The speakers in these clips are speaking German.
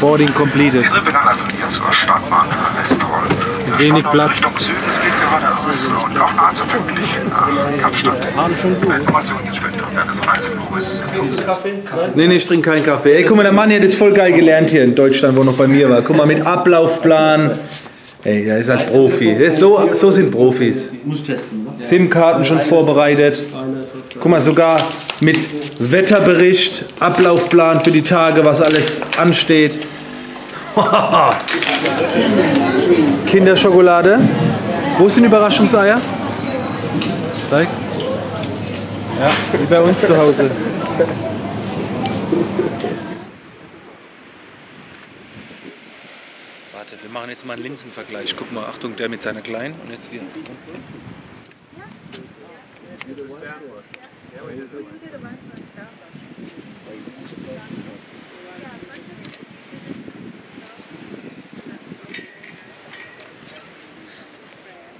Boarding completed. Wenig Platz. Nee, ich trinke keinen Kaffee. Ey, guck mal, der Mann hat das voll geil gelernt hier in Deutschland, wo er noch bei mir war. Guck mal, mit Ablaufplan. Ey, der ist halt Profi. So sind Profis. SIM-Karten schon vorbereitet. Guck mal, sogar mit Wetterbericht, Ablaufplan für die Tage, was alles ansteht. Kinderschokolade. Wo sind Überraschungseier? Zeig. Ja, wie bei uns zu Hause. Warte, wir machen jetzt mal einen Linsenvergleich. Guck mal, Achtung, der mit seiner Kleinen und jetzt wir.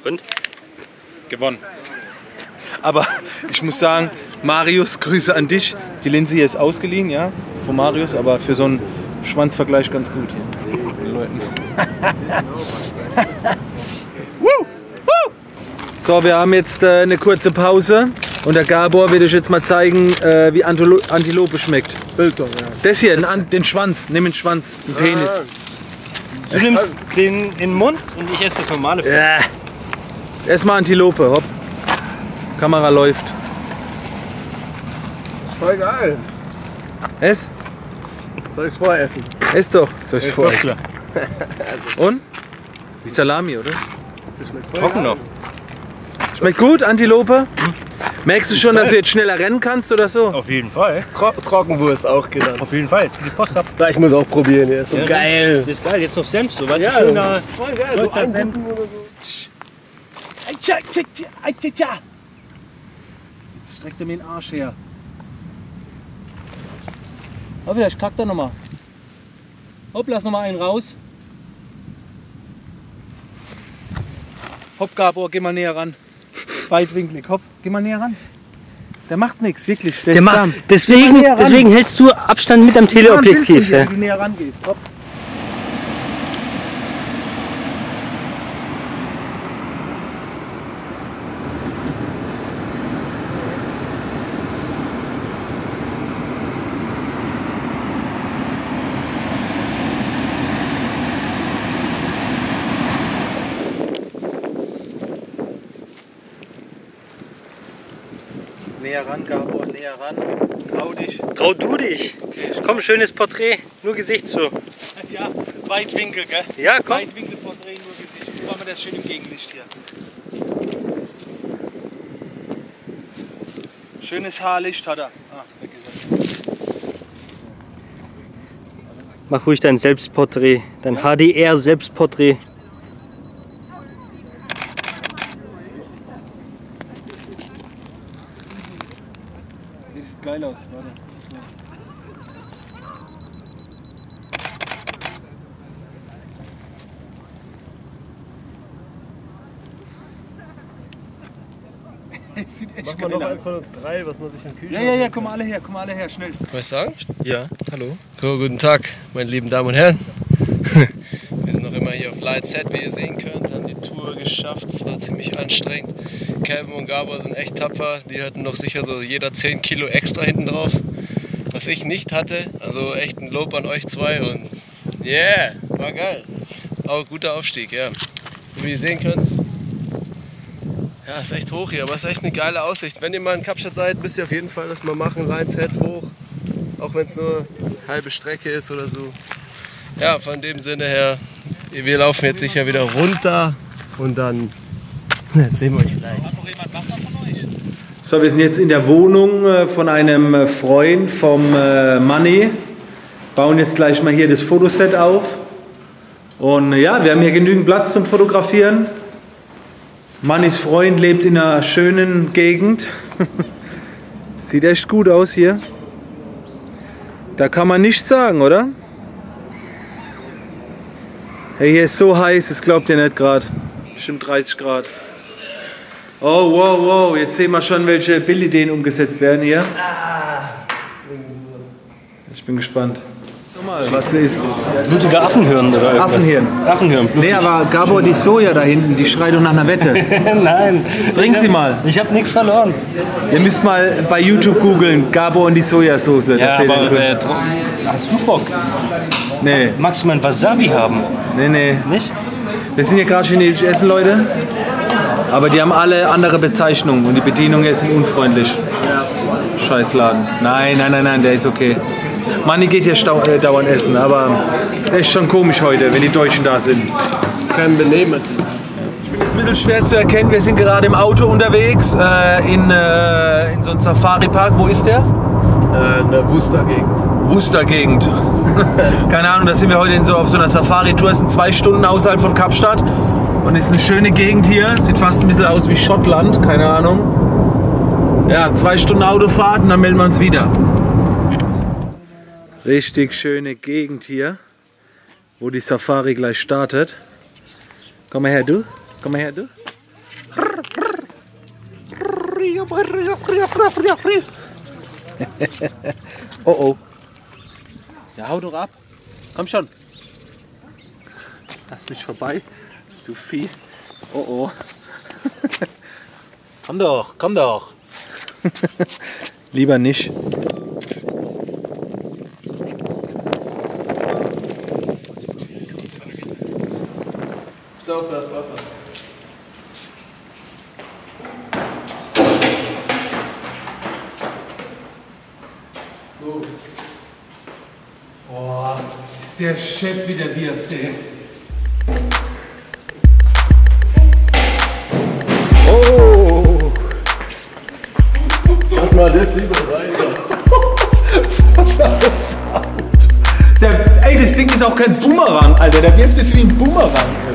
Und? Gewonnen. Aber ich muss sagen, Marius, Grüße an dich. Die Linse hier ist ausgeliehen, ja, von Marius, aber für so einen Schwanzvergleich ganz gut hier. Den Leuten. So, wir haben jetzt eine kurze Pause und der Gabor will euch jetzt mal zeigen, wie Antilope schmeckt. Das hier, den Schwanz, nimm den Schwanz, den Penis. Du nimmst den in den Mund und ich esse das normale Fleisch. Ja. Erstmal Antilope, hopp. Kamera läuft. Voll geil. Ess? Soll ich es vorher essen? Ess doch. Soll ich es vorher essen? Und? Wie Salami, oder? Das schmeckt voll trocken noch. Schmeckt gut, Antilope? Hm. Merkst du schon, dass du jetzt schneller rennen kannst oder so? Auf jeden Fall. Trockenwurst auch genannt. Auf jeden Fall, jetzt geht die Post ab. Ja, ich muss auch probieren, der ist so ja, geil. Das ist geil, jetzt noch Senf, so was? Ja, schöner voll geil, deutscher so Senf. Oder so. Jetzt streckt er mir den Arsch her. Hopp, ich kack da nochmal. Hopp, lass nochmal einen raus. Hopp, Gabor, geh mal näher ran. Weitwinklig, hopp, geh mal näher ran. Der macht nichts, wirklich. Der macht, deswegen hältst du Abstand mit am Teleobjektiv. Wenn du näher rangehst, hopp. Näher ran, Gabor, näher ran. Trau dich. Trau du dich. Okay, komm, schönes Porträt, nur Gesicht so. Ja, Weitwinkel, gell? Ja, komm. Weitwinkelporträt, nur Gesicht. Machen wir das schön im Gegenlicht hier. Schönes Haarlicht hat er. Ah, vergessen. Mach ruhig dein Selbstporträt, dein ja? HDR-Selbstporträt. Geil aus, warte. Das sieht echt mach mal noch eins von uns drei, was man sich im Kühlschrank... Ja, komm mal alle her, schnell. Was sagen? Ja, hallo. So, guten Tag, meine lieben Damen und Herren. Wir sind noch immer hier auf Lion's Head, wie ihr sehen könnt. Haben die Tour geschafft, es war ziemlich anstrengend. Kevin und Gabor sind echt tapfer, die hatten noch sicher so jeder 10 Kilo extra hinten drauf, was ich nicht hatte, also echt ein Lob an euch zwei und yeah, war geil, auch guter Aufstieg, ja, so wie ihr sehen könnt, ja, ist echt hoch hier, aber ist echt eine geile Aussicht, wenn ihr mal in Kapstadt seid, müsst ihr auf jeden Fall das mal machen, Lion's Head hoch, auch wenn es nur halbe Strecke ist oder so, ja, von dem Sinne her, wir laufen jetzt sicher wieder runter und dann sehen wir euch gleich. Hat noch jemand Wasser von euch? So, wir sind jetzt in der Wohnung von einem Freund vom Manni. Bauen jetzt gleich mal hier das Fotoset auf. Und ja, wir haben hier genügend Platz zum Fotografieren. Mannis Freund lebt in einer schönen Gegend. Sieht echt gut aus hier. Da kann man nichts sagen, oder? Hey, hier ist so heiß, das glaubt ihr nicht gerade. Bestimmt 30 Grad. Oh, wow, wow, jetzt sehen wir schon, welche Bildideen umgesetzt werden hier. Ich bin gespannt. mal, was ist? Blutige Affenhirn oder irgendwas? Affenhirn. Affenhirn. Nee, aber Gabor, die Soja da hinten, die schreit doch nach einer Wette. Nein. Trink sie mal. Ich habe nichts verloren. Ihr müsst mal bei YouTube googeln, Gabor und die Sojasauce. Ja, aber hast du Bock? Nee. Magst du mal ein Wasabi haben? Nee, nee. Nicht? Wir sind hier gerade chinesisch essen, Leute. Aber die haben alle andere Bezeichnungen und die Bedienungen hier sind unfreundlich. Scheiß Laden. Nein, nein, nein, nein, der ist okay. Manni geht hier dauernd essen, aber ist echt schon komisch heute, wenn die Deutschen da sind. Kein Benehmen. Ich bin jetzt ein bisschen schwer zu erkennen. Wir sind gerade im Auto unterwegs in so einem Safari-Park. Wo ist der? In der Wuster-Gegend. Wuster-Gegend. Keine Ahnung, da sind wir heute auf so einer Safari-Tour. Es sind 2 Stunden außerhalb von Kapstadt. Und ist eine schöne Gegend hier. Sieht fast ein bisschen aus wie Schottland. Keine Ahnung. Ja, 2 Stunden Autofahrt und dann melden wir uns wieder. Richtig schöne Gegend hier, wo die Safari gleich startet. Komm mal her, du. Komm mal her, du. Oh oh. Ja, hau doch ab. Komm schon. Lass mich vorbei, du Vieh. Oh oh. Komm doch, komm doch. Lieber nicht. Auf das Wasser. So. Oh, ist der Chef wieder wirft, ey. Oh. Lass mal das lieber rein. Ey, das Ding ist auch kein Boomerang, Alter. Der wirft es wie ein Boomerang.